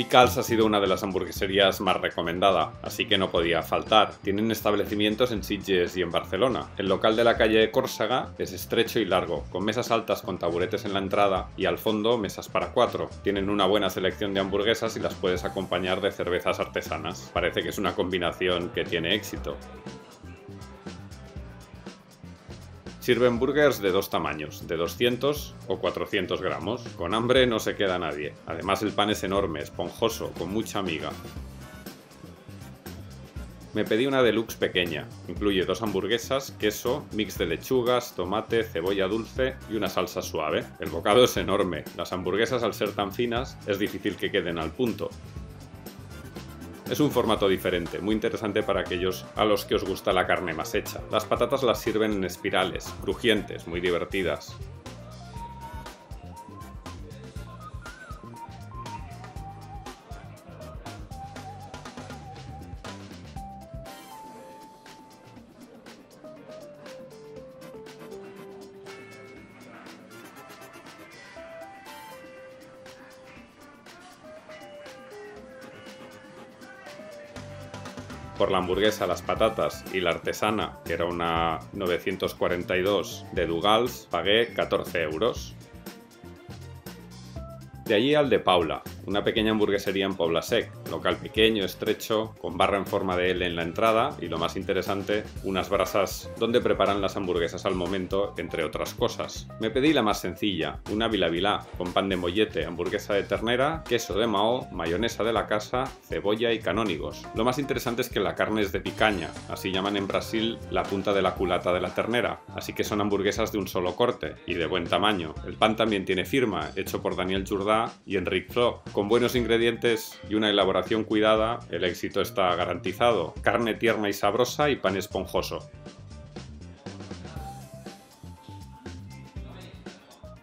Picals ha sido una de las hamburgueserías más recomendada, así que no podía faltar. Tienen establecimientos en Sitges y en Barcelona. El local de la calle Córsaga es estrecho y largo, con mesas altas con taburetes en la entrada y al fondo mesas para cuatro. Tienen una buena selección de hamburguesas y las puedes acompañar de cervezas artesanas. Parece que es una combinación que tiene éxito. Sirven burgers de dos tamaños, de 200 o 400 gramos. Con hambre no se queda nadie. Además el pan es enorme, esponjoso, con mucha miga. Me pedí una deluxe pequeña. Incluye dos hamburguesas, queso, mix de lechugas, tomate, cebolla dulce y una salsa suave. El bocado es enorme. Las hamburguesas, al ser tan finas, es difícil que queden al punto. Es un formato diferente, muy interesante para aquellos a los que os gusta la carne más hecha. Las patatas las sirven en espirales, crujientes, muy divertidas. Por la hamburguesa, las patatas y la artesana, que era una 942 de Dugals, pagué 14 euros. De allí al de Paula, una pequeña hamburguesería en Pobla Sec, local pequeño, estrecho, con barra en forma de L en la entrada y, lo más interesante, unas brasas donde preparan las hamburguesas al momento, entre otras cosas. Me pedí la más sencilla, una bilabilá, con pan de mollete, hamburguesa de ternera, queso de mahó, mayonesa de la casa, cebolla y canónigos. Lo más interesante es que la carne es de picaña, así llaman en Brasil la punta de la culata de la ternera, así que son hamburguesas de un solo corte y de buen tamaño. El pan también tiene firma, hecho por Daniel Jordà y Enrique Floc. Con buenos ingredientes y una elaboración cuidada, el éxito está garantizado. Carne tierna y sabrosa y pan esponjoso.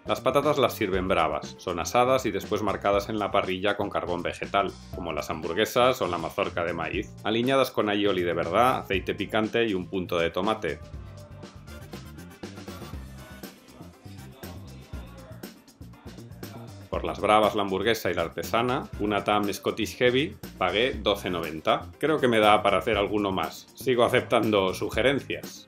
Las patatas las sirven bravas, son asadas y después marcadas en la parrilla con carbón vegetal, como las hamburguesas o la mazorca de maíz, aliñadas con aioli de verdad, aceite picante y un punto de tomate. Por las bravas, la hamburguesa y la artesana, una TAM Scottish Heavy, pagué 12,90. Creo que me da para hacer alguno más. Sigo aceptando sugerencias.